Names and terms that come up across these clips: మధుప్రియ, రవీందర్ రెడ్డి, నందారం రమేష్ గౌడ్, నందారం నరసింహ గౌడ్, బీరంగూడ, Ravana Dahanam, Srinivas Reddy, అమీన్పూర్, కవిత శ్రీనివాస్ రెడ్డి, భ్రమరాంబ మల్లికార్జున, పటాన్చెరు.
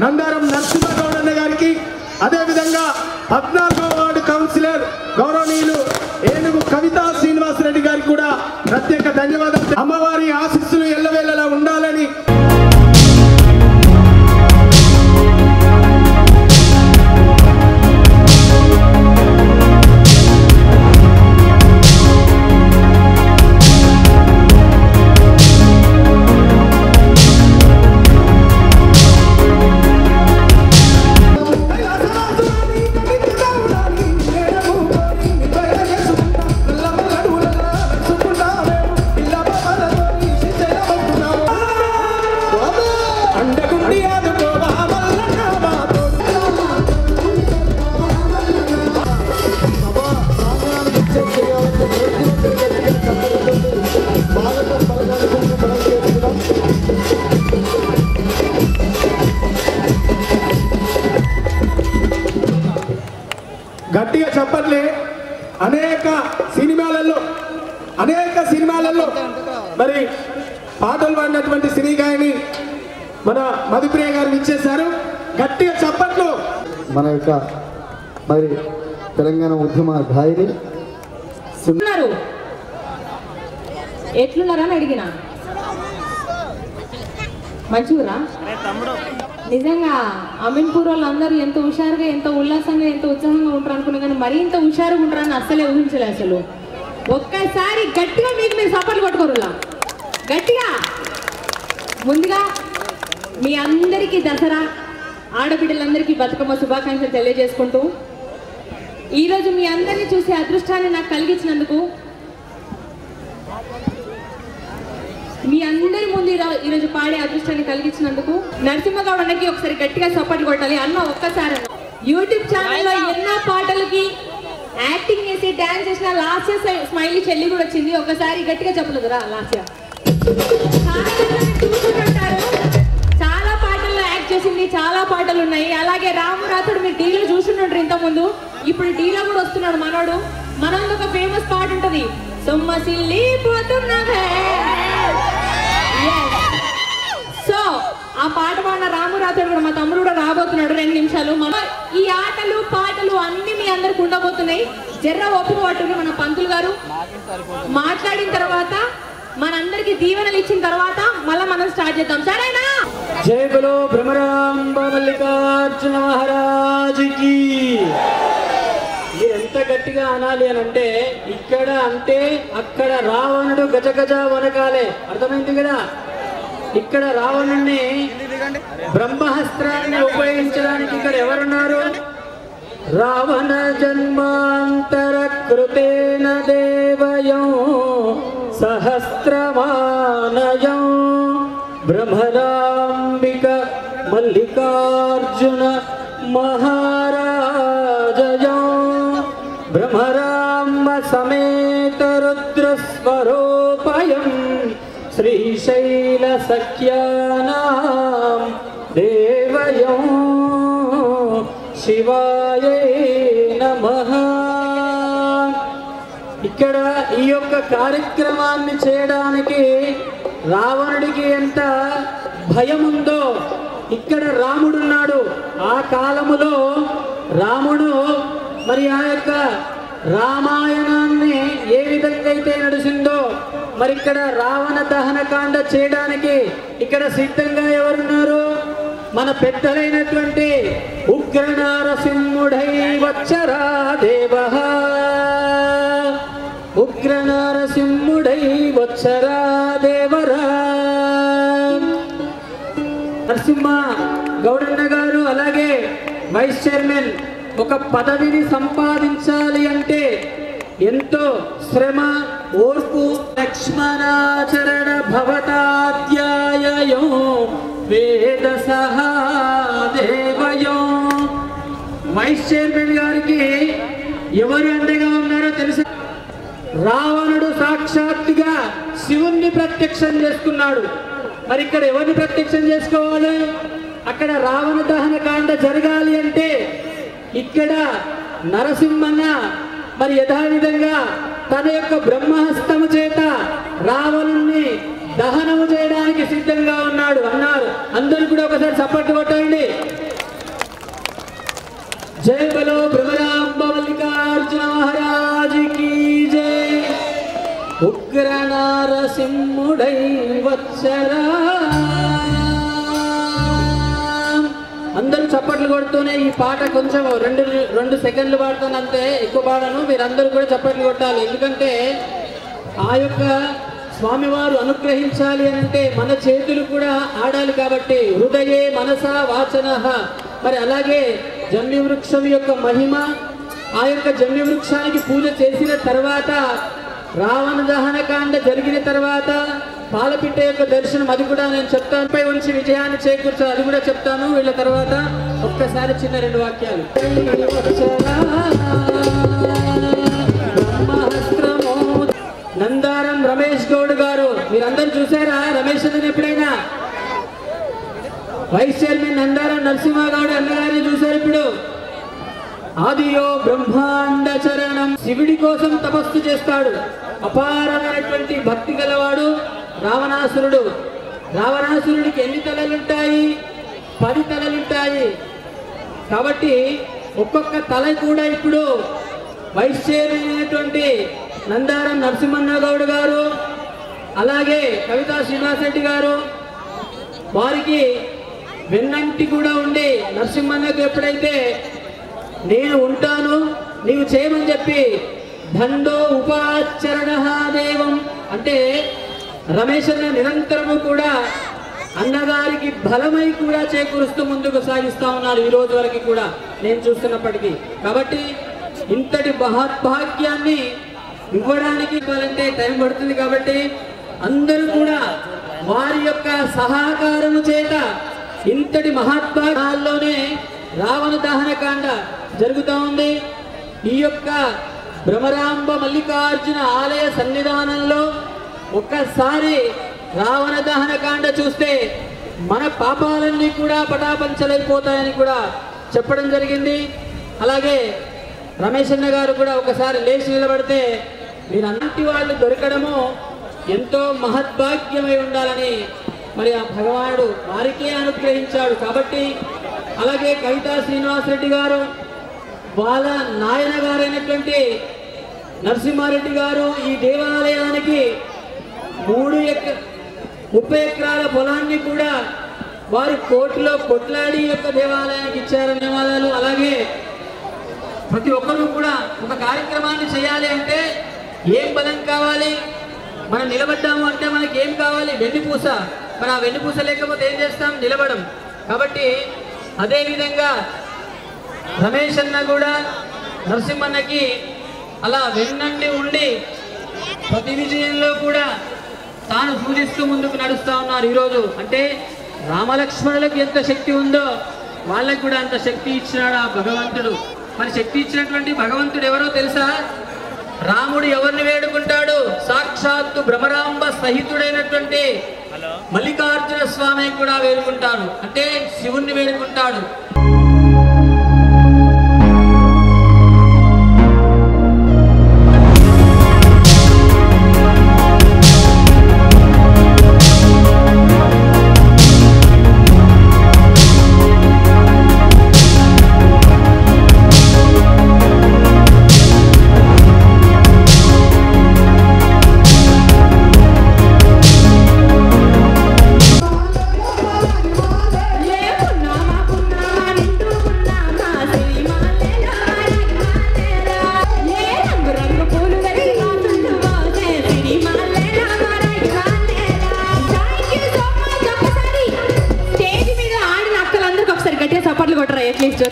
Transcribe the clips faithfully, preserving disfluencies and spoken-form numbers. नंदारम नरसिंह गौड गारिकी अदे विधंगा चौदहवा वार्ड कौंसिलर गौरवनीयुलु एनुगु कविता श्रीनिवास रेड्डी गारिकी कूडा प्रत्येक धन्यवादालु। अम्मवारी आशीस्सुलु एल्लवेळला उंडाలని గట్టిగా చెప్పట్లే అనేక సినిమాలలో అనేక సినిమాలలో మరి పాటలు పాడినటువంటి శ్రీ గాయని మన మధుప్రియ గారు ఇచ్చేశారు గట్టిగా చెప్పట్లు మన యొక్క మరి తెలంగాణ ఉద్యమ ధాయిని ఉన్నారు ఎట్లున్నారని అడిగినా మంచిరా అరే తమ్ముడు నిజంగా అమీన్పూర్ వాళ్ళందరూ ఎంత ఉషారుగా ఎంత ఉల్లాసంగా ఎంత ఉత్సాహంగా ఉంటారు అనుకున్నా కానీ మరి ఇంత ఉషారుగా ఉంటారని అసలే ఊహించలే అసలు ఒక్కసారి గట్టిగా మీకు మీరు సపోర్ట్ కొట్టుకోరులా గట్టిగా ముందుగా మీ అందరికీ దసరా ఆడబిడ్డలందరికీ బతుకమ్మ శుభాకాంక్షలు తెలియజేసుకుంటూ ఈ రోజు మీ అందరిని చూసి అదృష్టాన్ని నాకు కలిగించినందుకు మీ అందరి ముందు ఈ రోజు పాడే అదృష్టాన్ని కలిగించినందుకు నరసింహగౌడ్ అన్నకి ఒకసారి గట్టిగా సపోర్ట్ కొట్టాలి అన్న ఒక్కసారి యూట్యూబ్ ఛానల్లో ఎన్నో పాటలకి యాక్టింగ్ చేసి డాన్స్ చేసిన లాస్ట్ ఇయర్ స్మైలీ చెల్లి కూడా వచ్చింది ఒకసారి గట్టిగా చెప్పలేదురా లాస్ట్ ఇయర్ చాలా పాటల్లో యాక్ట్ చేసింది చాలా పాటలు ఉన్నాయి అలాగే రామరాతుడు మీరు డీలో చూస్తుంటారు ఇంత ముందు ఇప్పుడు డీలో కూడా వస్తున్నాడు మనోడు మనోడు ఒక ఫేమస్ పాట ఉంటుంది సొమ్మసిల్లి పోతున్నావే సో ఆ పాట పాడిన రామురాతుడు కూడా మా తమ్ముడు కూడా రాబోతున్నాడు రెండు నిమిషాలు మన ఈ ఆటలు పాటలు అన్ని మీ అందరికి ఉండబోతున్నాయి జర్ర ఒప్పుకు పట్టుకుని మన పంతులు గారు మాట్లాడిన తర్వాత మనందరికి దీవెనలు ఇచ్చిన తర్వాత మళ్ళీ మనం స్టార్ట్ చేద్దాం సరేనా జై బలో బ్రహ్మరాంబ మల్లికార్జున మహారాజుకి ఎంత గట్టిగా అనాలి అని అంటే ఇక్కడ అంటే అక్కడ రావణుడు గజగజ వనకాలే అర్థమైంది కదా ఇక్కడ రావణుణ్ణి బ్రహ్మహస్త్రాన్ని ఉపయోగించడానికి ఇక్కడ ఎవరున్నారు రావణ జన్మాంతర కృతేన దేవయం సహస్రమానయం బ్రహ్మరాంబిక మల్లికార్జున మహారాజయం బ్రహ్మరామ సమేత రుద్రస్వరూపయం श्रीशैल सख्यानां देवयं शिवाय नमः ఇక్కడ ఈ యొక్క కార్యక్రమాన్ని చేయడానికి రావణుడికి ఎంత భయం ఉందో ఇక్కడ రాముడు ఉన్నాడు ఆ కాలములో రాముడు మరి ఆ యొక్క రామాయణాన్ని ఏ విధంగా అయితే నడిచిందో మరి ఇక్కడ రావణ దహన కాండ చేయడానికి ఇక్కడ సిద్ధంగా ఎవరున్నారు మన పెద్దలైనటువంటి ఉగ్ర నారసింహుడై వచ్చరా దేవ ఉగ్ర నారసింహుడై వచ్చరా దేవరా నరసింహ గౌడన్న గారు అలాగే వైస్ చైర్మన్ ఒక పదవిని సంపాదించాలి అంటే ఎంతో శ్రమ ఓర్పు లక్ష్మణాచరణ భవతాధ్యాయయో వేద సహాదేవయో వైస్ చైర్మన్ గారికి ఎవరు అండగా ఉన్నారో తెలుసు రావణుడు సాక్షాత్తుగా శివుణ్ణి ప్రత్యక్షం చేసుకున్నాడు. మరి ఇక్కడ ఎవరిని ప్రత్యక్షం చేసుకోవాలి? అక్కడ రావణ దహన కాండ జరగాలి అంటే ఇక్కడ నరసింహన్న మరి యథావిధంగా తన యొక్క బ్రహ్మహస్తము చేత రావణుణ్ణి దహనము చేయడానికి సిద్ధంగా ఉన్నాడు అన్నారు. అందరూ కూడా ఒకసారి సపోర్ట్ కొట్టండి. జై బలో భ్రమరాంబ మల్లికార్జున మహారాజ్ కి జై. ఉగ్ర నరసింహుడై వచ్చరా. అందరూ చప్పట్లు కొడుతూనే ఈ పాట కొంచెం రెండు రెండు సెకండ్లు పాడుతాను, అంతే, ఎక్కువ పాడను. మీరందరూ కూడా చప్పట్లు కొట్టాలి, ఎందుకంటే ఆ యొక్క స్వామివారు అనుగ్రహించాలి అంటే మన చేతులు కూడా ఆడాలి. కాబట్టి హృదయే మనసా వాచన, మరి అలాగే జమ్మి వృక్షం యొక్క మహిమ, ఆ యొక్క జమ్మి వృక్షానికి పూజ చేసిన తర్వాత రావణ దహన కాండ జరిగిన తర్వాత పాలపిట్ట యొక్క దర్శనం, అది కూడా నేను చెప్తాను. పై ఉంచి విజయాన్ని చేకూర్చాలి, అది కూడా చెప్తాను వీళ్ళ తర్వాత. ఒక్కసారి చిన్న రెండు వాక్యాలు. నందారం రమేష్ గౌడ్ గారు, మీరందరూ చూసారా రమేష్ అతను ఎప్పుడైనా? వైస్ చైర్మన్ నందారం నరసింహ గౌడ్ అన్నగారిని చూశారు ఇప్పుడు. ఆదియో బ్రహ్మాండ చరణం, శివుడి కోసం తపస్సు చేస్తాడు, అపారమైనటువంటి భక్తి గలవాడు రావణాసురుడు. రావణాసురుడికి ఎన్ని తలలుంటాయి? పది తలలుంటాయి. కాబట్టి ఒక్కొక్క తల కూడా ఇప్పుడు వైస్ చైర్మన్ అయినటువంటి నందారం నరసింహన్న గౌడ్ గారు అలాగే కవితా శ్రీనివాస్ రెడ్డి గారు వారికి వెన్నంటి కూడా ఉండి నరసింహన్నకు ఎప్పుడైతే నేను ఉంటాను నీవు చేయమని చెప్పి దండో ఉపాచరణ దేవం అంటే రమేష్ అన్న నిరంతరము కూడా అన్నగారికి బలమై కూడా చేకూరుస్తూ ముందుకు సాగిస్తూ ఉన్నారు ఈ రోజు వరకు కూడా నేను చూస్తున్నప్పటికీ. కాబట్టి ఇంతటి మహద్భాగ్యాన్ని ఇవ్వడానికి ఇవ్వాలంటే టైం పడుతుంది. కాబట్టి అందరూ కూడా వారి యొక్క సహకారము చేత ఇంతటి మహద్భాగాల్లోనే రావణ దహన కాండ జరుగుతూ ఉంది. ఈ యొక్క భ్రమరాంబ మల్లికార్జున ఆలయ సన్నిధానంలో ఒక్కసారి రావణ దహన కాండ చూస్తే మన పాపాలన్నీ కూడా పటాపంచలైపోతాయని కూడా చెప్పడం జరిగింది. అలాగే రమేష్ అన్న గారు కూడా ఒకసారి లేచి నిలబడితే మీరంటి వాళ్ళు దొరకడము ఎంతో మహద్భాగ్యమై ఉండాలని మరి ఆ భగవానుడు వారికే అనుగ్రహించాడు. కాబట్టి అలాగే కవితా శ్రీనివాస్ రెడ్డి గారు వాళ్ళ నాయన గారైనటువంటి నరసింహారెడ్డి గారు ఈ దేవాలయానికి మూడు ఎక ముప్పై ఎకరాల పొలాన్ని కూడా వారి కోర్టులో కొట్లాడి యొక్క దేవాలయానికి ఇచ్చారని నివాదాలు. అలాగే ప్రతి ఒక్కరూ కూడా ఒక కార్యక్రమాన్ని చేయాలి అంటే ఏం బలం కావాలి? మనం నిలబడ్డాము అంటే మనకి ఏం కావాలి? వెన్నుపూస. మరి ఆ వెన్నుపూస లేకపోతే ఏం చేస్తాం? నిలబడం. కాబట్టి అదేవిధంగా రమేష్ అన్న కూడా నరసింహన్నకి అలా వెన్నండి ఉండి ప్రతి విజయంలో కూడా తాను పూజిస్తూ ముందుకు నడుస్తూ ఉన్నారు ఈరోజు. అంటే రామలక్ష్మణులకు ఎంత శక్తి ఉందో వాళ్ళకు కూడా అంత శక్తి ఇచ్చినాడు ఆ భగవంతుడు. మరి శక్తి ఇచ్చినటువంటి భగవంతుడు ఎవరో తెలుసా? రాముడు ఎవరిని వేడుకుంటాడు? సాక్షాత్తు భ్రమరాంబ సహితుడైనటువంటి మల్లికార్జున స్వామి కూడా వేడుకుంటాడు, అంటే శివుణ్ణి వేడుకుంటాడు.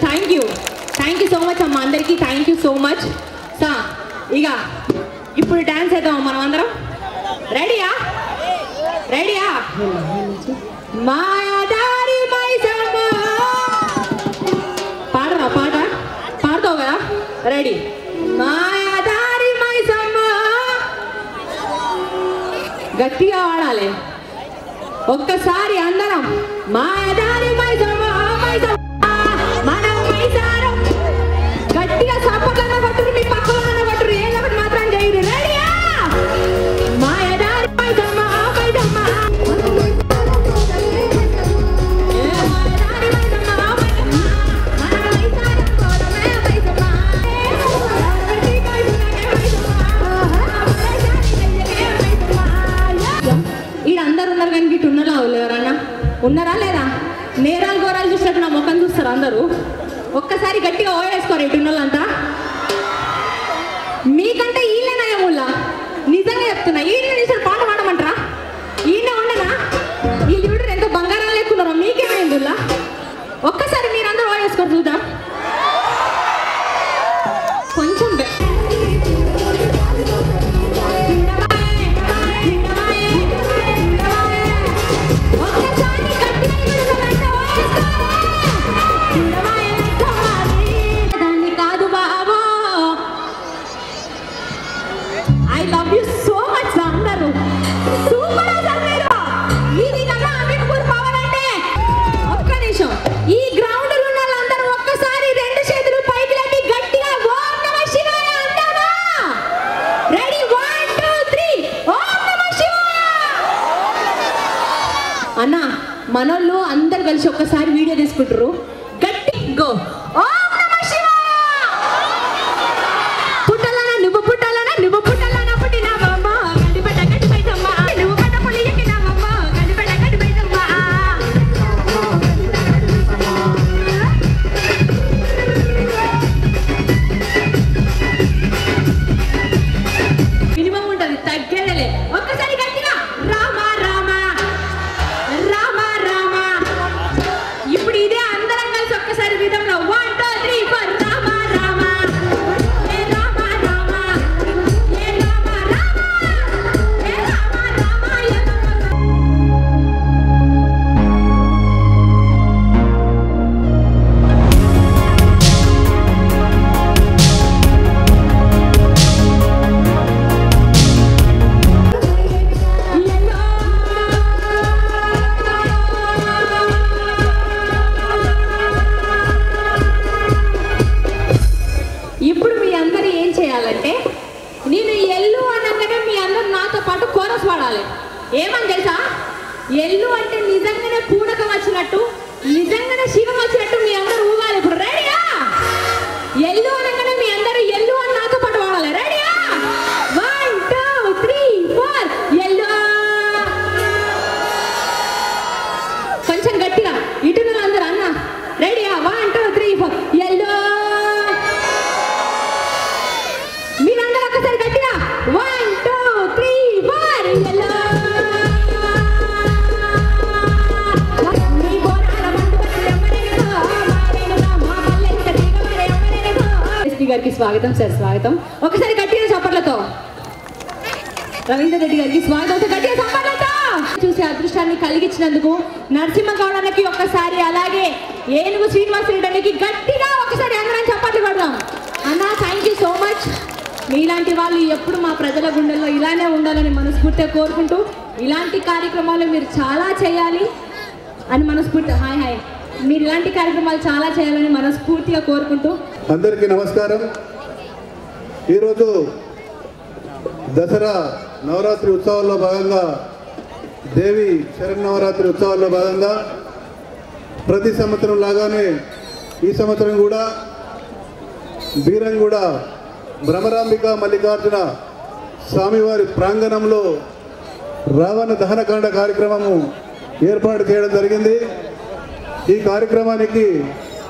Thank you thank you so much అమ్మ అందరికీ, థ్యాంక్ యూ సో మచ్. సా ఇక ఇప్పుడు డ్యాన్స్ చేద్దాం మనం అందరం. రెడీయా? రెడీయా? మాదారి మైసమ్మ పాడరా? పాట పాడతావు కదా? రెడీ? మాదారి మైసమ్మ గట్టిగా ఆడాలి ఒక్కసారి అందరం మా దారి మైసమ్మ మైసమ్మ మన మైసారం గట్టిగా సపట్లన పట్టుని మీ పక్కన పట్టురు ఏలబట్ మాత్రం చేయరు రెడీయా మా దారి మైసమ్మ మైసమ్మ ఏ మా దారి మైసమ్మ మైసమ్మ మన మైసారం కోరమే మైసమ్మ గట్టి కైదునే మైసమ్మ మైసమ్మ ఈ అందరూ ఉన్నారు గాని టున్నలా అవలేరన్న ఉన్నారా లేరా నేరా గోరాలు చూసినట్టు నా ముఖం చూస్తారు అందరూ ఒక్కసారి గట్టిగా ఓయేసుకోరు ఇటున్నోళ్ళంతా మీకంటే ఈళ్ళేనాయ మూల నిజంగా చెప్తున్నా ఈళ్ళ నిసలు పాట పాడమంటారా ఈయన ఉండనా వీళ్ళు చూడరు ఎంతో బంగారం లేకున్నారో మీకేమైందిలా ఒక్కసారి మీరందరూ ఓయేసుకోరు చూద్దాం కొంచెం అన్న మనోళ్ళు అందరూ కలిసి ఒక్కసారి వీడియో తీసుకుంటారు గట్టి గో ఓం నమః శివాయ పుట్టలన నువ్వు పుట్టలన నువ్వు పుట్టలన పుట్టినా బామ్మ గడిపట గడిపైతమ్మ నువ్వు కట్ట పులియకిన బామ్మ గడిపట గడిపైతమ్మ మినిమం ఉంటది తగ్గేదేలే ఒక్కసారి గట్టిగా రామ రామ ఏమని తెలుసా ఎల్లు అంటే నిజంగానే పూడకం వచ్చినట్టు నిజంగానే శివం వచ్చినట్టు మీ అందరూ ఊగాలి ఇప్పుడు రెడీయా ఎల్లు అనగానే మీ అందరూ ఎల్లు అని నాతో పాటు వాడాలి రెడీయా వన్ టూ త్రీ ఫోర్ ఎల్లు కొంచెం గట్టిగా ఇటున్న అందరూ అన్న రెడీయా వన్ టూ త్రీ ఫోర్ ఎల్లు మీరందరూ ఒక్కసారి గట్టిగా వన్ టూ త్రీ ఫోర్ ఎల్లు గారికి స్వాగతం సార్ స్వాగతం ఒకసారి గట్టిగా చప్పట్లతో రవీంద్ర రెడ్డి గారికి స్వాగతం గట్టిగా చప్పట్లతో చూసే అదృష్టాన్ని కలిగించినందుకు నరసింహ గౌడ్ అన్నకి ఒకసారి అలాగే ఏనుగు శ్రీనివాస్ రెడ్డి అన్నకి గట్టిగా ఒకసారి అందరం చప్పట్లు కొడదాం అన్న థ్యాంక్ యూ సో మచ్ మీలాంటి వాళ్ళు ఎప్పుడు మా ప్రజల గుండెల్లో ఇలానే ఉండాలని మనస్ఫూర్తిగా కోరుకుంటూ ఇలాంటి కార్యక్రమాలు మీరు చాలా చేయాలి అని మనస్ఫూర్తి హాయ్ హాయ్ మీరు ఇలాంటి కార్యక్రమాలు చాలా చేయాలని మనస్ఫూర్తిగా కోరుకుంటూ అందరికీ నమస్కారం. ఈరోజు దసరా నవరాత్రి ఉత్సవాల్లో భాగంగా దేవి శరన్నవరాత్రి ఉత్సవాల్లో భాగంగా ప్రతి సంవత్సరం లాగానే ఈ సంవత్సరం కూడా బీరంగూడ భ్రమరాంబిక మల్లికార్జున స్వామివారి ప్రాంగణంలో రావణ దహనకాండ కార్యక్రమము ఏర్పాటు చేయడం జరిగింది. ఈ కార్యక్రమానికి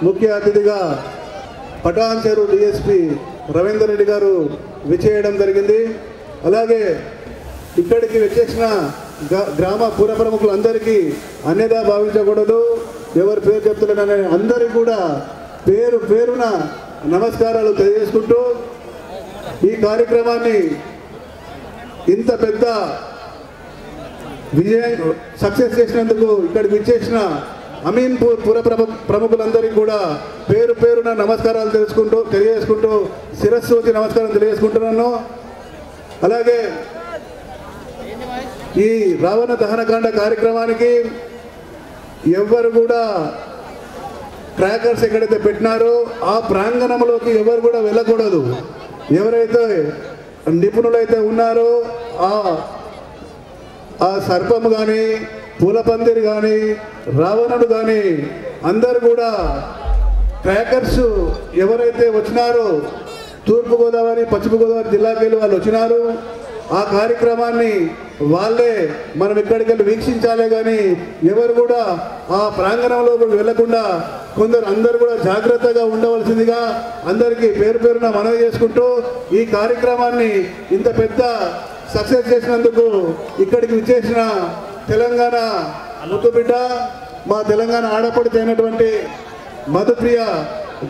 ముఖ్య అతిథిగా పటాన్చెరు డిఎస్పి రవీందర్ రెడ్డి గారు విచ్చేయడం జరిగింది. అలాగే ఇక్కడికి విచ్చేసిన గ్రామ పుర ప్రముఖులందరికీ అన్యదా భావించకూడదు, ఎవరి పేరు చెప్తున్నారని అందరికీ కూడా పేరు పేరున నమస్కారాలు తెలియజేసుకుంటూ ఈ కార్యక్రమాన్ని ఇంత పెద్ద విజయం సక్సెస్ చేసినందుకు ఇక్కడికి విచ్చేసిన అమీన్పూర్ పుర ప్రముఖులందరికీ కూడా పేరు పేరున నమస్కారాలు తెలుసుకుంటూ తెలియజేసుకుంటూ శిరస్సు నమస్కారం తెలియజేసుకుంటున్నాను. అలాగే रावण दहन कांड कार्यक्रमा की एवरू कूडा ट्रैकर्स एडते पेट्टिनारो आ प्रांगणंलोकी एवरू कूडा वेल्लकूडदु एवरैते निपुणुलैते उन्नारो आ आ सर्पम गानी पूलपंदिर गानी रावणुडु गानी अंदरू कूडा ट्रैकर्स एवरैते वच्चारो तूर्पु गोदावरी पश्चिम गोदावरी जिल्लाकी वाळ्ळु वच्चारो आ कार्यक्रमान्नि वाले मन इकड़क वीक्षाले गाँवी एवरू आ प्रांगण वेलकड़ा को अंदर जाग्रत उवल अंदर की पेर पेर मन चेसू कार्यक्रम इंत सक्सेस इकड़की विचेसा मुतुबिड मा तेलंगाणा आड़पड़ते मधुप्रिय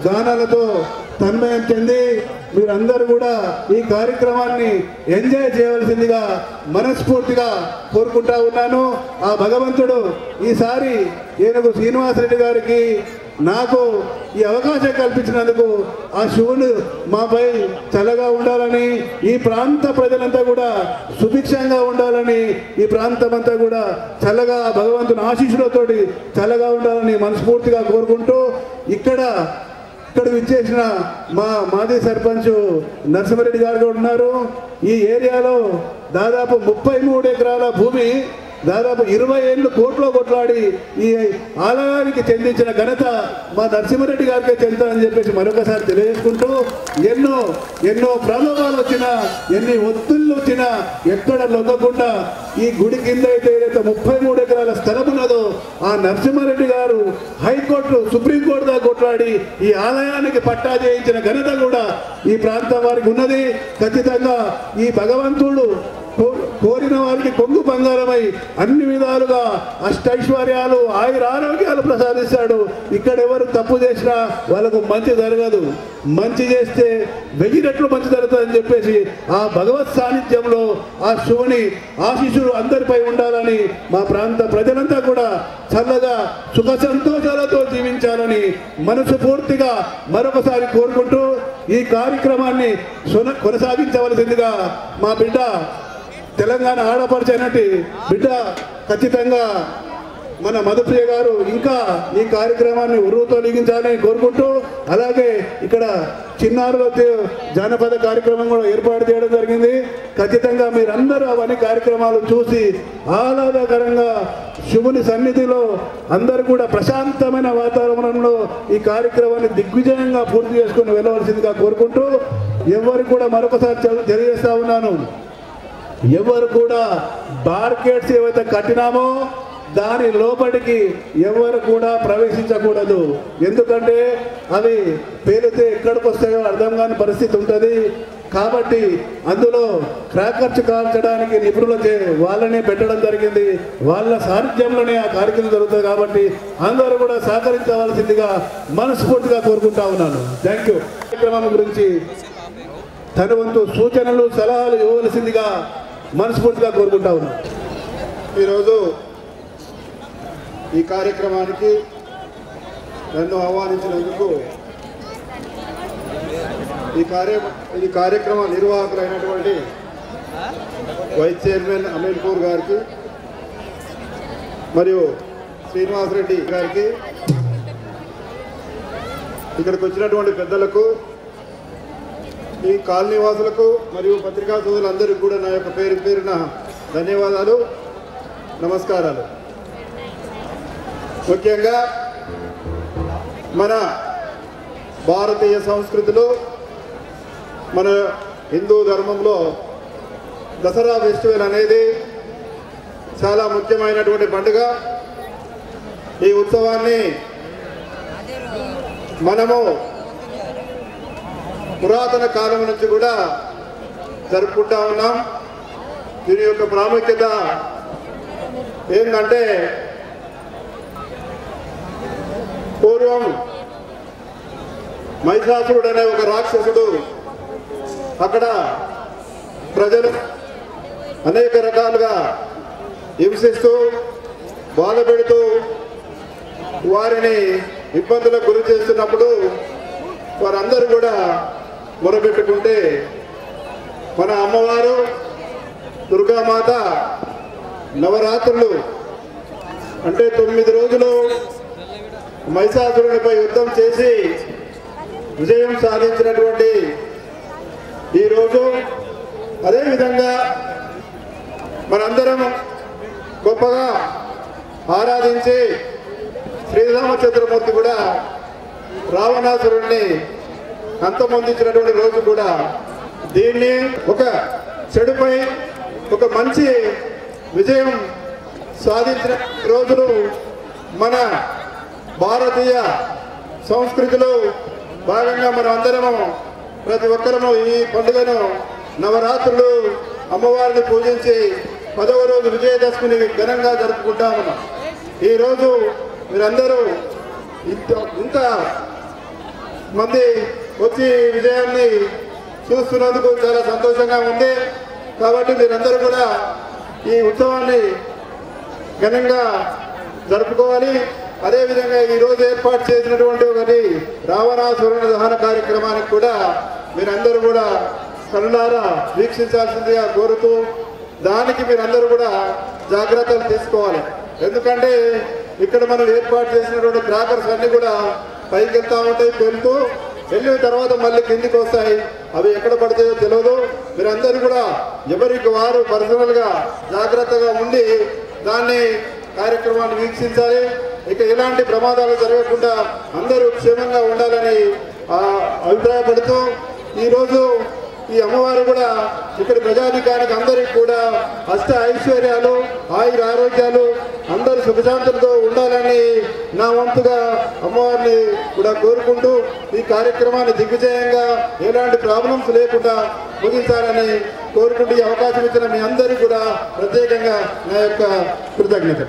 गानाल तो तन्मय चंदी మీరందరూ కార్యక్రమాన్ని ఎంజాయ్ చేయవలసిందిగా మనస్ఫూర్తిగా కోరుకుంటా ఉన్నాను। ఆ భగవంతుడు ఈసారి ఏనుగు శ్రీనివాస్ రెడ్డి గారికి నాకు ఈ అవకాశం కల్పించినందుకు ఆ శివుడు మాపై చల్లగా ఉండాలని ఈ ప్రాంత ప్రజలంతా కూడా సుభిక్షంగా ఉండాలని ఈ ప్రాంతమంతా కూడా చల్లగా భగవంతుని ఆశీస్సులతోటి చల్లగా ఉండాలని మనస్ఫూర్తిగా కోరుకుంటూ ఇక్కడ ఇక్కడ విచ్చేసిన మా మాజీ సర్పంచ్ నరసింహారెడ్డి గారు ఉన్నారు। ఈ ఏరియాలో దాదాపు ముప్పై మూడు ఎకరాల భూమి దాదాపు ఇరవై ఏళ్ళు కోట్ల కొట్లాడి ఈ ఆలయానికి చెందించిన ఘనత మా నరసింహారెడ్డి గారికే చెందుతుంది అని చెప్పేసి మరొకసారి తెలియజేసుకుంటూ ఎన్నో ఎన్నో ప్రలోభాలు వచ్చినా ఎన్ని ఒత్తుళ్ళు వచ్చినా ఎక్కడ లొంగకుండా ఈ గుడి కింద అయితే ఏదైతే ముప్పై మూడు ఎకరాల స్థలం ఉన్నదో ఆ నరసింహారెడ్డి గారు హైకోర్టు సుప్రీంకోర్టు దాకా కొట్లాడి ఈ ఆలయానికి పట్టా చేయించిన ఘనత కూడా ఈ ప్రాంతం వారికి ఉన్నది। ఖచ్చితంగా ఈ భగవంతుడు కోరిన వారికి కొంగు బంగారమై అన్ని విధాలుగా అష్టైశ్వర్యాలు ఆయుర ఆరోగ్యాలు ప్రసాదిస్తాడు। ఇక్కడ ఎవరు తప్పు చేసినా వాళ్ళకు మంచి జరగదు, మంచి చేస్తే వెయ్యి రెట్లు మంచి జరుగుతుందని చెప్పేసి ఆ భగవత్ సాన్నిధ్యంలో ఆ శివుని ఆశీస్సులు అందరిపై ఉండాలని మా ప్రాంత ప్రజలంతా కూడా చల్లగా సుఖ సంతోషాలతో జీవించాలని మనస్ఫూర్తిగా మరొకసారి కోరుకుంటూ ఈ కార్యక్రమాన్ని కొనసాగించవలసిందిగా మా బిడ్డ తెలంగాణ ఆడపడచనటి బిడ్డ ఖచ్చితంగా మన మధుప్రియ గారు ఇంకా ఈ కార్యక్రమాన్ని ఉరువుతొలగించాలని కోరుకుంటూ అలాగే ఇక్కడ చిన్నారుల జానపద కార్యక్రమం కూడా ఏర్పాటు చేయడం జరిగింది। ఖచ్చితంగా మీరందరూ అవన్నీ కార్యక్రమాలు చూసి ఆహ్లాదకరంగా శివుని సన్నిధిలో అందరూ కూడా ప్రశాంతమైన వాతావరణంలో ఈ కార్యక్రమాన్ని దిగ్విజయంగా పూర్తి చేసుకుని వెళ్ళవలసిందిగా కోరుకుంటూ ఎవరు కూడా మరొకసారి తెలియజేస్తా ఉన్నాను, ఎవరు కూడా బార్కెట్స్ ఏవైతే కట్టినామో దాని లోపలికి ఎవరు కూడా ప్రవేశించకూడదు। ఎందుకంటే అవి పేలితే ఎక్కడికి వస్తాయో అర్థం కాని పరిస్థితి ఉంటుంది కాబట్టి అందులో క్రాకర్స్ కాల్చడానికి నిపుణులచే వాళ్ళనే పెట్టడం జరిగింది। వాళ్ళ సారథ్యంలోనే ఆ కార్యక్రమం జరుగుతుంది కాబట్టి అందరూ కూడా సహకరించవలసిందిగా మనస్ఫూర్తిగా కోరుకుంటా ఉన్నాను। Thank you. కార్యక్రమం గురించి తన వంతు సూచనలు సలహాలు ఇవ్వవలసిందిగా మనస్ఫూర్తిగా కోరుకుంటా ఉన్నాను। ఈరోజు ఈ కార్యక్రమానికి నన్ను ఆహ్వానించినందుకు ఈ కార్య ఈ కార్యక్రమ నిర్వాహకులైనటువంటి వైస్ చైర్మన్ అమీన్పూర్ గారికి మరియు శ్రీనివాస్ రెడ్డి గారికి, ఇక్కడికి వచ్చినటువంటి పెద్దలకు, ఈ కాలనీవాసులకు మరియు పత్రికా సోదరులందరికీ కూడా నా యొక్క పేరు పేరున ధన్యవాదాలు నమస్కారాలు। ముఖ్యంగా మన భారతీయ సంస్కృతిలో మన హిందూ ధర్మంలో దసరా ఫెస్టివల్ అనేది చాలా ముఖ్యమైనటువంటి పండుగ। ఈ ఉత్సవాన్ని మనము పురాతన కాలం నుంచి కూడా జరుపుకుంటా ఉన్నాం। దీని యొక్క ప్రాముఖ్యత ఏంటంటే పూర్వం మహిషాసురుడు అనే ఒక రాక్షసుడు అక్కడ ప్రజలు అనేక రకాలుగా హింసిస్తూ బాధ పెడుతూ వారిని ఇబ్బందులకు గురి చేస్తున్నప్పుడు వారందరూ కూడా మొరపెట్టుకుంటే మన అమ్మవారు దుర్గామాత నవరాత్రులు అంటే తొమ్మిది రోజులు మహిషాసురునిపై యుద్ధం చేసి విజయం సాధించినటువంటి ఈ రోజు అదే విధంగా మనందరం గొప్పగా ఆరాధించి శ్రీరామచంద్రమూర్తి కూడా రావణాసురుణ్ణి అంతమొందించినటువంటి రోజు కూడా దీన్ని ఒక చెడుపై ఒక మంచి విజయం సాధించిన రోజులు మన భారతీయ సంస్కృతిలో భాగంగా మనం అందరము ప్రతి ఒక్కరము ఈ పండుగను నవరాత్రులు అమ్మవారిని పూజించి పదవ రోజు విజయదశమిని ఘనంగా జరుపుకుంటాము. ఈరోజు మీరందరూ ఇంత ఇంత మంది వచ్చి విజయాన్ని చూస్తున్నందుకు చాలా సంతోషంగా ఉంది. కాబట్టి మీరందరూ కూడా ఈ ఉత్సవాన్ని ఘనంగా జరుపుకోవాలి. అదేవిధంగా ఈరోజు ఏర్పాటు చేసినటువంటి ఒకటి రావణాసురుని దహన కార్యక్రమానికి కూడా మీరందరూ కూడా కరుణారా వీక్షించాల్సిందిగా కోరుతూ దానికి మీరందరూ కూడా జాగ్రత్తలు తీసుకోవాలి. ఎందుకంటే ఇక్కడ మనం ఏర్పాటు చేసినటువంటి క్రాకర్స్ అన్నీ కూడా పైకి వెళ్తూ ఉంటాయి, పెరుగుతూ వెళ్ళిన తర్వాత మళ్ళీ కిందికి వస్తాయి. అవి ఎక్కడ పడతాయో తెలియదు. మీరందరూ కూడా ఎవరికి వారు పర్సనల్గా జాగ్రత్తగా ఉండి దాన్ని కార్యక్రమాన్ని వీక్షించాలి. ఇక ఎలాంటి ప్రమాదాలు జరగకుండా అందరూ క్షేమంగా ఉండాలని అభిప్రాయపడుతూ ఈరోజు ఈ అమ్మవారు కూడా ఇక్కడ ప్రజానికానికి అందరికీ కూడా అష్ట ఐశ్వర్యాలు ఆయుర ఆరోగ్యాలు అందరు సుఖశాంతులతో ఉండాలని నా వంతుగా అమ్మవారిని కూడా కోరుకుంటూ ఈ కార్యక్రమాన్ని దిగ్విజయంగా ఎలాంటి ప్రాబ్లమ్స్ లేకుండా ముగించాలని కోరుకుంటూ ఈ అవకాశం ఇచ్చిన మీ అందరికీ కూడా ప్రత్యేకంగా నా యొక్క కృతజ్ఞత.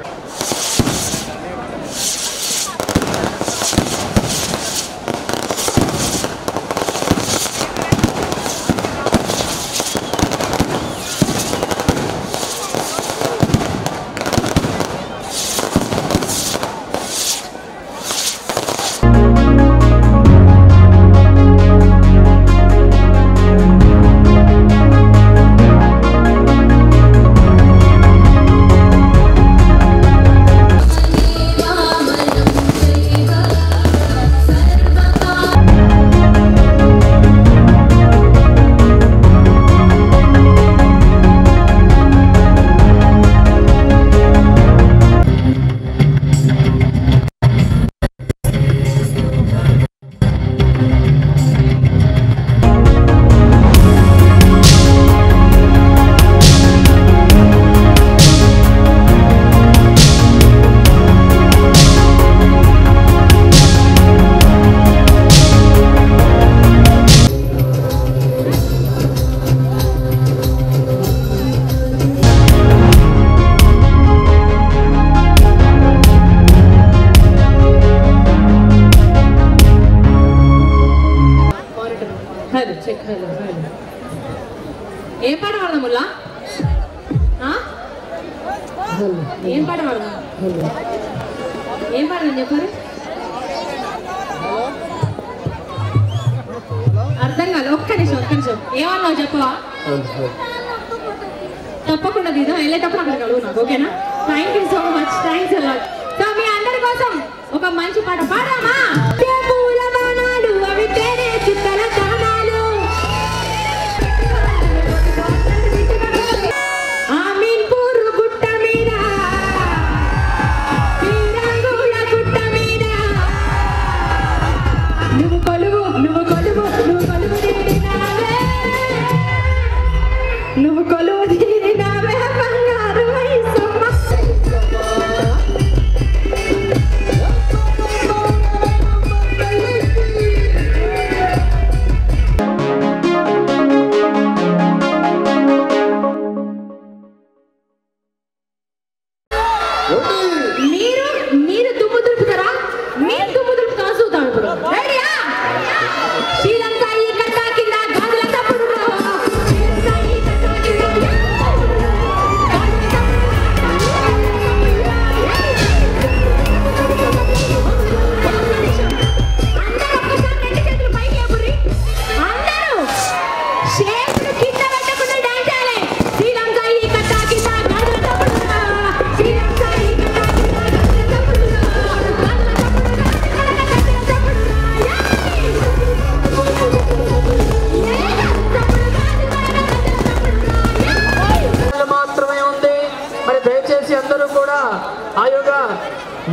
తప్పకుండా దీదాం వెళ్ళేటప్పుడు అక్కడ కలుగునా. ఓకేనా? Thank you so much. Thanks అలా. సో మీ అందరి కోసం ఒక మంచి పాట పాడమా.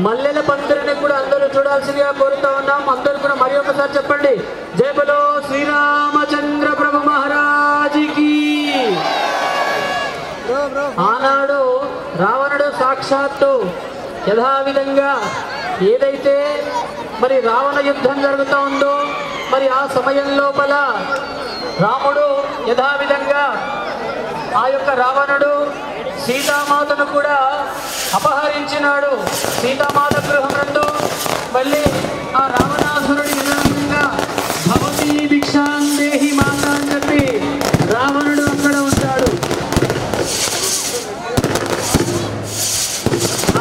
मल्लेल पंतुनि अंदरू चूडाल्सिगा कोरुता उन्नाम अंदरू कूडा मरी ओकसारि चेप्पंडी जय बोलो श्रीरामचंद्र प्रभु महाराज की। आनाडु रावणुडु साक्षात्तु यथाविधंगा एदैते मरी रावण युद्धं जरुगुता उंदो मरी आ समयंलोपल रामुडु यथाविधंगा आ योक्क रावणुडु सीतामातनु कूडा अपहरिंचिनाडु। सीतामात गृहमंदु मल्ली आ रावणासुरुनि विरुद्धंगा भवती भिक्षां देहि माता अनि चेप्पि रावणुडु अक्कड उंटाडु।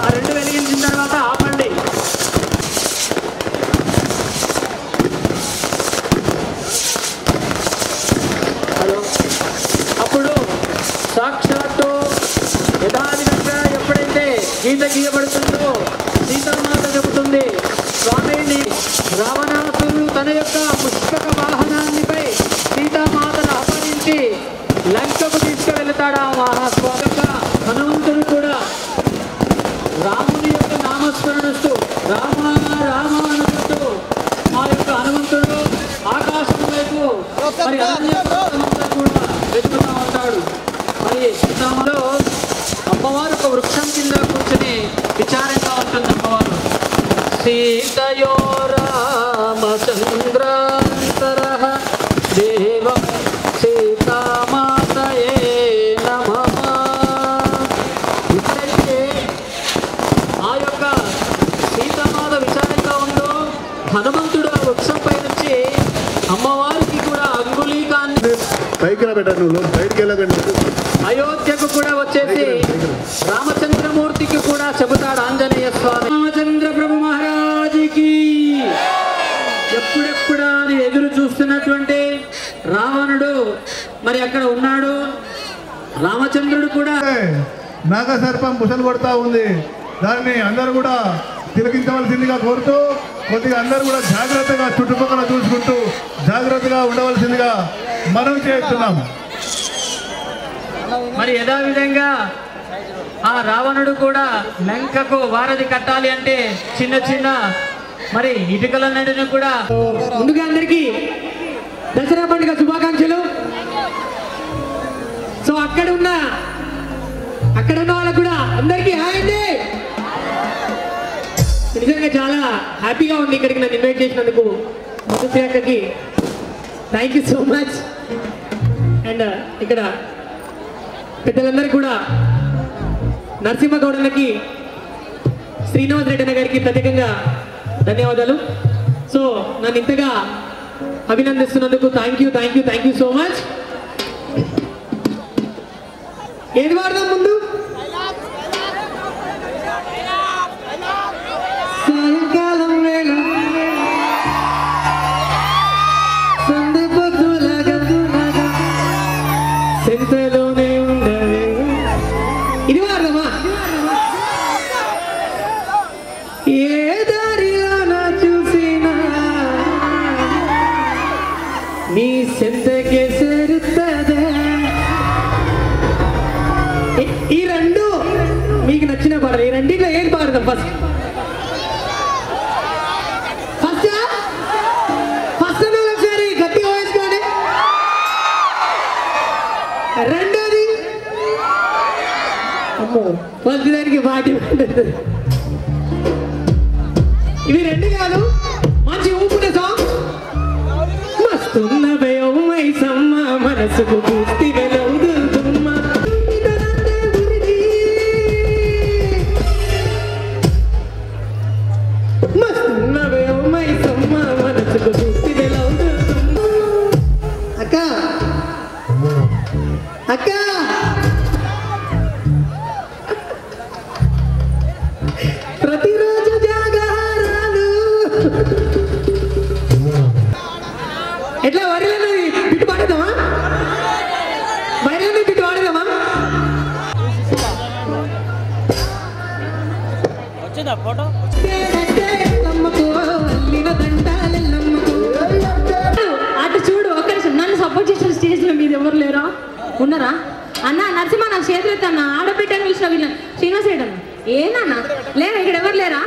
आ रेंडु वेलिगिंचिन तर्वात आपंडि। हलो अप्पुडु साक्षात्तु यथाविधंगा एप्पुडैते गीत गीयबडुतुंदो सीतामात चेप्पुतुंदी स्वामीनि रावणासुरुడు तन యొక్క పుష్పక వాహనాన్నిపై సీతామాతను అపహరించి లంకకు తీసుకెళ్తాడు। ఆ మహాస్వాగత హనుమంతుడు కూడా రాముని యొక్క నామస్మరణతో రామ రామ అనుకుంటూ ఆ యొక్క హనుమంతుడు ఆకాశం వైపు మరి అరణ్య ప్రాంతంలో కూడా వెతుకుతూ ఉంటాడు। మరి సీతామాతలో అమ్మవారు ఒక వృక్షం కింద కూర్చొని విచారంగా ఉంటుంది। అమ్మవారు सीतयो रामचंद्रांतरः देवं सीतामातये नमः। इतने आ योक्क सीतामात विचारंगा उंदो हनुमंतुडु आ वृक्षं पै नुंचि अम्मवारिकि कूडा अंगुलीकान्नि पैकि रा बेटा नुव्వు బయటికి వెళ్ళకండి। అయోధ్యకు కూడా వచ్చేసి రామచంద్రమూర్తికి కూడా చెబుతాడు ఆంజనేయ స్వామి రామచంద్ర ప్రభు మహారాజుకి। ఎప్పుడెప్పుడా అని ఎదురు చూస్తున్నటువంటి రావణుడు మరి అక్కడ ఉన్నాడు। రామచంద్రుడు కూడా నాగసర్పం బుసలు కొడతా ఉంది, దాన్ని అందరూ కూడా తిలకించవలసిందిగా కోరుతూ కొద్దిగా అందరూ కూడా జాగ్రత్తగా చుట్టుపక్కల చూసుకుంటూ జాగ్రత్తగా ఉండవలసిందిగా మనం చేస్తున్నాము। మరి యథావిధంగా ఆ రావణుడు కూడా లంకకు వారధి కట్టాలి అంటే చిన్న చిన్న మరి ఇటుకలన్నిటిని కూడా ముందుగా అందరికీ దసరా పండుగ శుభాకాంక్షలు। సో అక్కడ ఉన్న అక్కడ ఉన్న వాళ్ళకు కూడా అందరికీ హాయ్ అండి। నిజంగా చాలా హ్యాపీగా ఉంది ఇక్కడికి నన్ను ఇన్వైట్ చేసినందుకు ముద్దుశ్రీ అక్కకి thank you so much. And ఇక్కడ పెద్దలందరూ కూడా నరసింహ గౌడ్ అన్నకి శ్రీనివాస్ రెడ్డి అన్న గారికి ప్రత్యేకంగా ధన్యవాదాలు। సో నన్ను ఇంతగా అభినందిస్తున్నందుకు thank you thank you thank you so much. ఏది వాడదాం ముందు సాయంకాలం వేళ ఫస్ట్ ఫస్ట్ ఫస్ట్ ఒకసారి గట్టి వాయిస్ గాని రెండోది అమ్మో ఫస్ట్ దానికి వాటి ఇవి రెండు కాదు మంచి ఊపున సాంగ్ మస్తున్న భయమై సమ్మ మనసుకు పూర్తి వెలవుదు ఉన్నారా అన్న నరసింహ నా చేతులెత్తన్నా ఆడబిడ్డను విషయం శ్రీనివాస్ రెడ్డి అన్న ఏనన్నా లేరా ఇక్కడ ఎవరు లేరా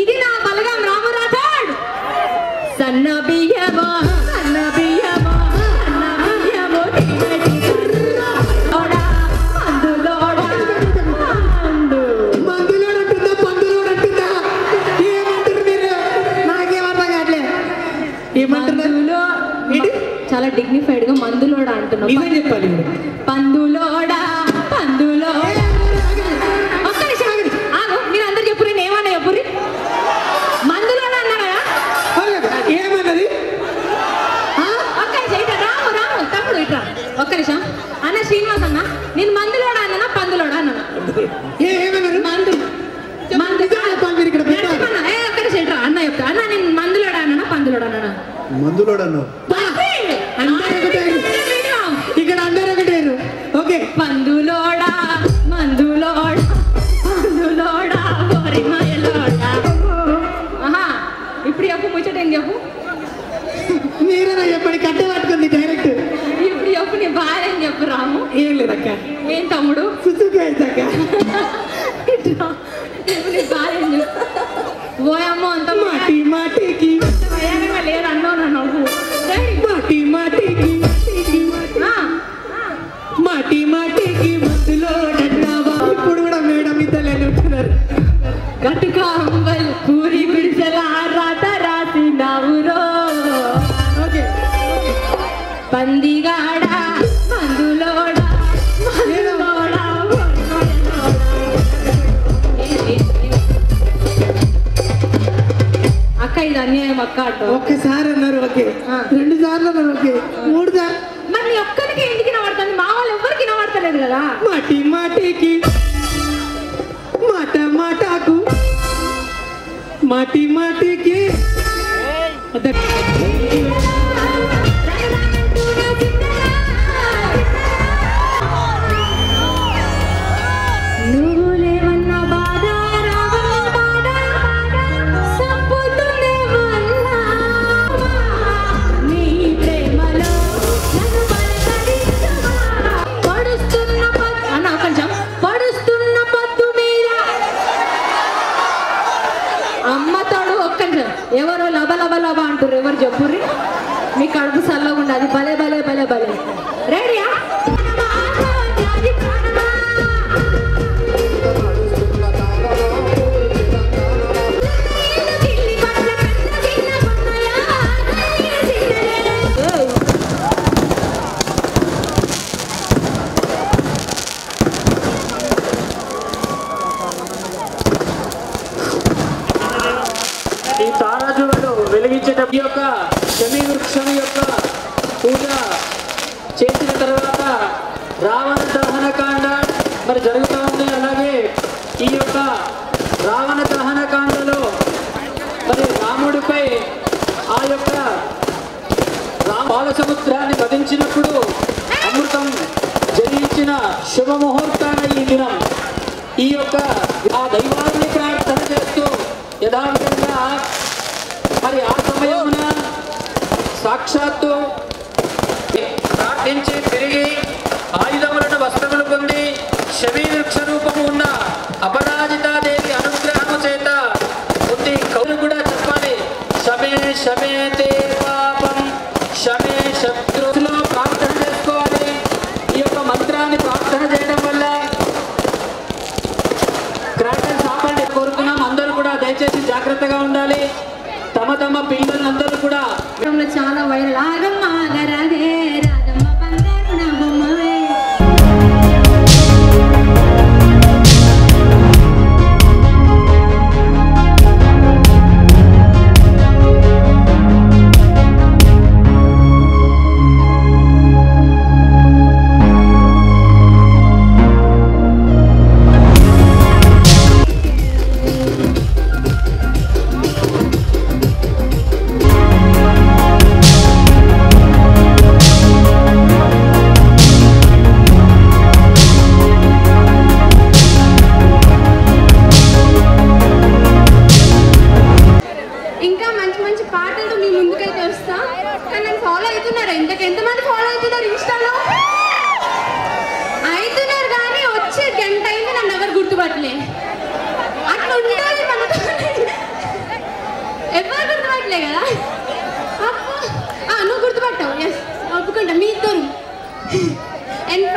ఇది నా బలగం రాము రాథోడ్ సన్న బియ్యమా సన్న బియ్యమా సన్న బియ్యమో తినటి కొర్రడా మందులోడా మందు మందులోడంటుందా పందులోడంటుందా ఏమంటారు మీరు నాకే అర్థం కాట్లే ఏమంటున్నారులో ఇది చాలా డిగ్నిఫైడ్ గా మందులోడా అంటున్నాం ఇదే చెప్పాలి పందులోడా పందులోడా अना श्रीनिवास अना नीन मंदुलोड़ा अन्ना पंदुलोड़ा अन्ना ये ये मैं मंदु मंदु पंदुरी कट बैठा अन्ना ये अकड़ सेट्रा अन्ना ये अकड़ अन्ना नीन मंदुलोड़ा अन्ना पंदुलोड़ा अन्ना मंदुलोड़ा नो बाकी अंदर रखते हैं इकड़ अंदर रखते हैं ओके पंदुलोड़ा मंदुलोड़ा पंदुलोड़ा बोरी माया लोड़ा हाँ इपड़ी आपको मुझे टेंगे आपको मेरा ना ये पढ़ कटे बात करनी डायरेक्ट अपने बाहर हैं जब रामू ये ले रखा ये तमुडो सुसु कर सका इतना अपने बाहर हैं जब वो यामों तम माटी माटी की तबायर में ले रन्नो रन्नो हो नहीं माटी माटी की हाँ माटी माटी की मंदलो डंडा बाबू पुड़वड़ा मेड़ा मिता ले लो चुनर गटका अंबल पूरी बिरसला राता राती नावुरो ओके पंडिगा अन्यायम अक्का రావణ దహన కాండ మరి జరుగుతా ఉంది అలాగే ఈ యొక్క రావణ దహన కాండలో మరి రాముడిపై ఆ యొక్క రామాల సముద్రాన్ని వధించినప్పుడు అమృతం జరించిన శుభ ముహూర్తాన ఈ దినం ఈ యొక్క ఆ దైవాన్ని ప్రార్థన చేస్తూ యథార్థంగా మరి ఆ సమయమున సాక్షాత్తు ప్రార్థించి తిరిగి ఆయుధములను వస్త్రములు పొంది శమీ వృక్ష రూపము ఉన్న అపరాజితాదేవి అనుగ్రహము చేత ఉంది కవులు కూడా చెప్పాలి శమే శమే తే పాపం శమే శత్రులో ప్రార్థన చేసుకోవాలి ఈ యొక్క మంత్రాన్ని ప్రార్థన చేయడం వల్ల క్రాంతి సాపండి కోరుకున్నాం అందరూ కూడా దయచేసి జాగృతగా ఉండాలి తమ తమ పిల్లలందరూ కూడా చాలా వైరల్ ఆగమ్మ ఆగరాదే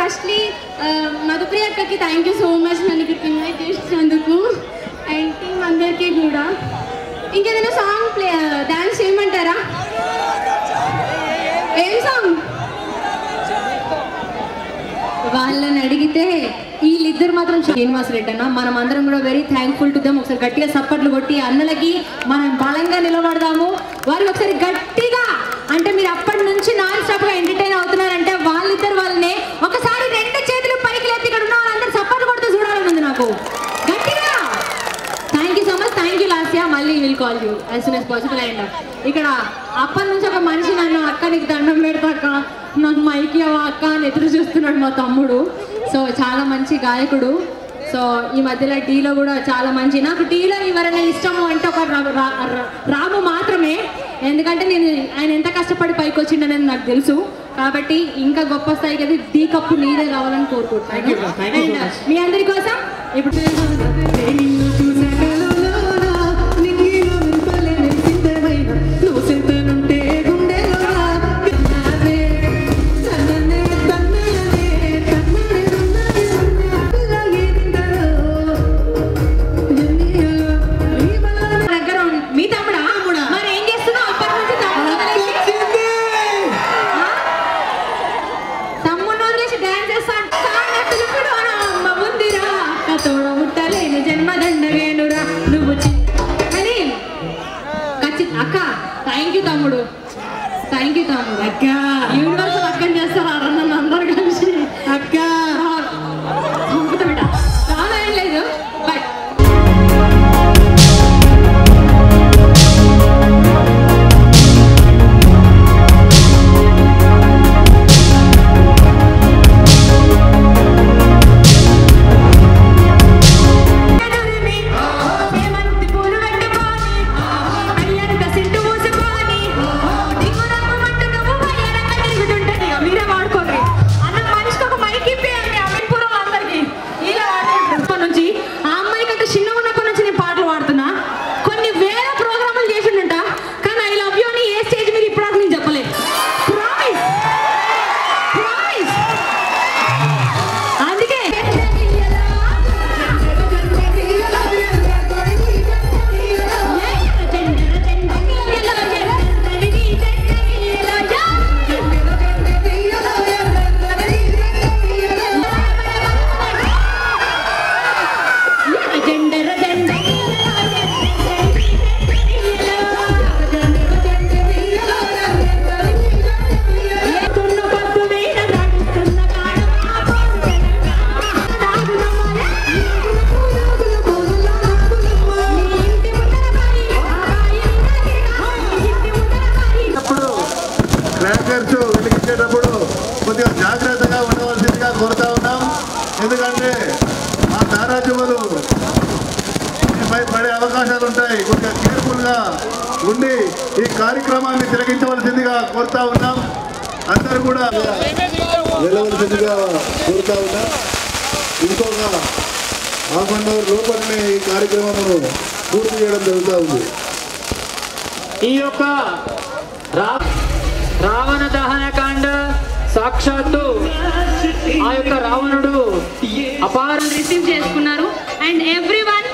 लास्टली मधुप्रिया अक्की थैंक यू सो मच नन्नु इक्कडिकि इच्चिनंदुकु अंड टीम अंदरिकी कूडा इंकेदैना सांग प्ले डांस चेयमंटारा एम सांग वाळ्ळनि अडिगिते वीलिदर मात्रम श्रीनिवास रेड्डी अन्ना मनमंदरम कूडा वेरी थैंकफुल टू देम ओकसारी गट्टिगा सप्पट्लु कोट्टि अन्नलकि मनं बलंगा निलबडदामु वारिकि ओकसारी गट्टिगा अंटे मीरु अप्पटि नुंचि नान स्टॉप गा एंटरटैन अवुतुन्नारंटे वाळ्ळिदर वाळ्ळने ओकसारी रेंडु चेतुलु पैकि लेपि इक्कड उन्न वाळ्ळंदरू सप्पट्लु कोडुतू चूडालनुंदि नाकु गट्टिगा thank you so much thank you Lasya मल्ली will call you as soon as possible and इक्कड अप्पटि नुंचि ओक मनिषि नन्नु अक्क नीकु दण्डं पेडता నాకు మైక్ యావా అక్క అని ఎదురు చూస్తున్నాడు మా తమ్ముడు. సో చాలా మంచి గాయకుడు. సో ఈ మధ్యలో టీలో కూడా చాలా మంచి, నాకు టీలో ఎవరైనా ఇష్టము అంటే ఒక రాము మాత్రమే. ఎందుకంటే నేను ఆయన ఎంత కష్టపడి పైకి వచ్చిండనేది నాకు తెలుసు. కాబట్టి ఇంకా గొప్ప స్థాయికి అది టీ కప్పు నీదే కావాలని కోరుకుంటున్నాను. మీ అందరి కోసం ఇప్పుడు రావణ దహనకాండ సాక్షాత్తు ఆ యొక్క రావణుడు అపారం రిసీవ్ చేసుకున్నారు. And everyone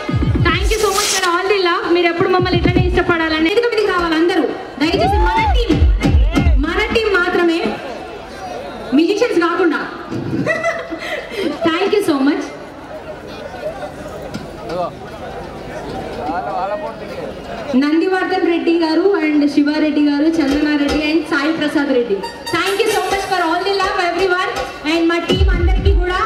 thank you so much for all the love. మీరు ఎప్పుడు మమ్మల్ని ఇట్లానే ఇష్టపడాలని ఎదుగుమిది కావాలి అందరూ. దయచేసి మన టీం మన టీం మాత్రమే, మిలిషన్స్ కాకుండా. Thank you so much. Nandivardhan Reddy గారు అండ్ శివారెడ్డి గారు, Chandanareddy and Sai Prasad Reddy, thank you so much for all the love everyone. And మా టీం అందరికీ కూడా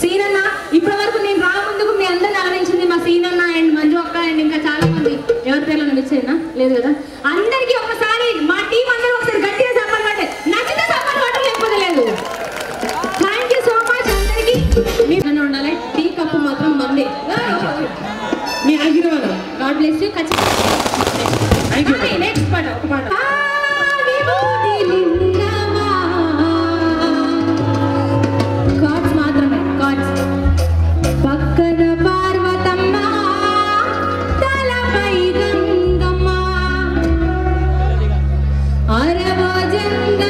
సీనన్న, ఇప్పటి వరకు నేను రాముందుకు మీ అందరిని ఆదరించింది మా సీనన్న అండ్ మంజు అక్క అండ్ ఇంకా చాలా మంది. ఎవరి పేర్లు నచ్చేనా లేదు కదా, అందరికీ ఒకసారి మా టీం అందరూ ఒకసారి గట్టిగా సఫర్ పట్టే నచ్చితే సఫర్ పట్టడం లేకపోతే లేదు. థ్యాంక్ యూ సో మచ్ అందరికీ. మీరన్నా ఉండాలి, టీ కప్పు మాత్రం మందే. మీ ఆశీర్వాదం గాడ్ బ్లెస్ యు. ఖచ్చితంగా థాంక్యూ. నెక్స్ట్ పాట ఒక పాట విభూతి లింగమా గాడ్స్ మాత్రమే గాడ్స్ పక్కన పార్వతమ్మ తలపై గంగమ్మ అరవ జంగమ్మ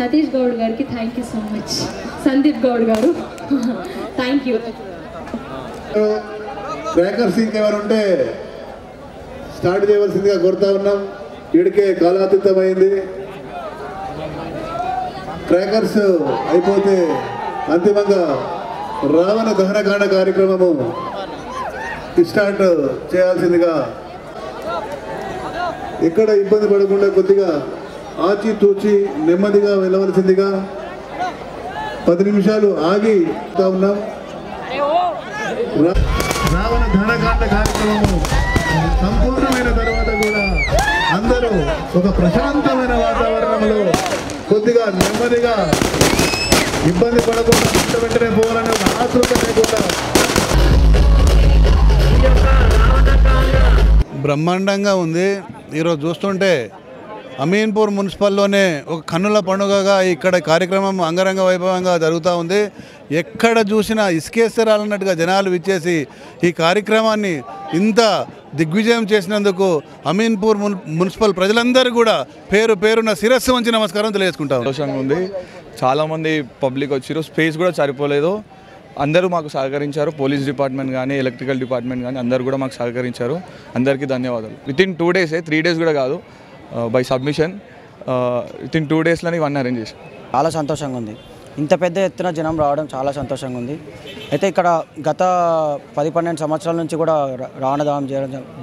सतीश गौड़ गार की thank you so much Sandeep Goud गारू थैंक यू ब्रेकर्स इंकेवरुंटे स्टार्ट చేయవలసిందిగా కోరుతా ఉన్నాం ఇడికే కాలాతీతమైంది బ్రేకర్స్ అయిపోతే అంతిమంగా రావణ దహనకాండ కార్యక్రమము స్టార్ట్ చేయాల్సిందిగా ఎక్కడ ఇబ్బంది పడకుండా కొద్దిగా ఆచి తూచి నెమ్మదిగా వెళ్ళవలసిందిగా పది నిమిషాలు ఆగి ఉన్నాం రావణ దహనకాండ కార్యక్రమము సంపూర్ణమైన తర్వాత కూడా అందరూ ఒక ప్రశాంతమైన వాతావరణంలో కొద్దిగా నెమ్మదిగా ఇబ్బంది పడకుండా వెంటనే పోవాలనే ఆత్రుత లేకుండా బ్రహ్మాండంగా ఉంది ఈ రోజు చూస్తుంటే అమీన్పూర్ మున్సిపల్లోనే ఒక కన్నుల పండుగగా ఇక్కడ కార్యక్రమం అంగరంగ వైభవంగా జరుగుతా ఉంది ఎక్కడ చూసినా ఇస్కేసరాలన్నట్టుగా జనాలు విచ్చేసి ఈ కార్యక్రమాన్ని ఇంత దిగ్విజయం చేసినందుకు అమీన్పూర్ మున్సిపల్ ప్రజలందరూ కూడా పేరు పేరున శిరస్సు వంచి నమస్కారం తెలియజేసుకుంటాం సంతోషంగా ఉంది చాలా మంది పబ్లిక్ వచ్చారు స్పేస్ కూడా సరిపోలేదు అందరూ మాకు సహకరించారు పోలీస్ డిపార్ట్మెంట్ గాని ఎలక్ట్రికల్ డిపార్ట్మెంట్ గాని అందరూ కూడా మాకు సహకరించారు అందరికీ ధన్యవాదాలు within two days three days కూడా కాదు by submission within two days లోనే ఇవన్నీ అరేంజ్ చేశారు చాలా సంతోషంగా ఉంది ఇంత పెద్ద ఎత్తున జనం రావడం చాలా సంతోషంగా ఉంది అయితే ఇక్కడ గత పది పన్నెండు సంవత్సరాల నుంచి కూడా రావణ దహనం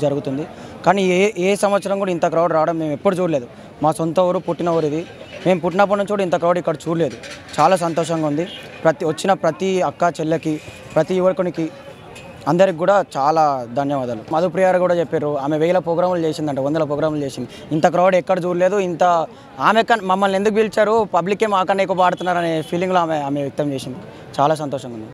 జరుగుతుంది కానీ ఏ ఏ సంవత్సరం కూడా ఇంత క్రౌడ్ రావడం మేము ఎప్పుడు చూడలేదు మా సొంత ఊరు పుట్టిన ఊరు ఇది మేము పుట్టినప్పటి నుంచి కూడా ఇంత క్రౌడ్ ఇక్కడ చూడలేదు చాలా సంతోషంగా ఉంది ప్రతి వచ్చిన ప్రతి అక్క చెల్లెకి ప్రతి యువకునికి అందరికి కూడా చాలా ధన్యవాదాలు మధుప్రియారు కూడా చెప్పారు ఆమె వేల ప్రోగ్రాములు చేసిందంట వందల ప్రోగ్రాములు చేసింది ఇంత క్రౌడ్ ఎక్కడ చూడలేదు ఇంత ఆమె మమ్మల్ని ఎందుకు పిలిచారు పబ్లిక్ ఏ మాకన్నా ఎక్కువ పాడుతున్నారనే ఫీలింగ్లో ఆమె ఆమె వ్యక్తం చేసింది చాలా సంతోషంగా ఉంది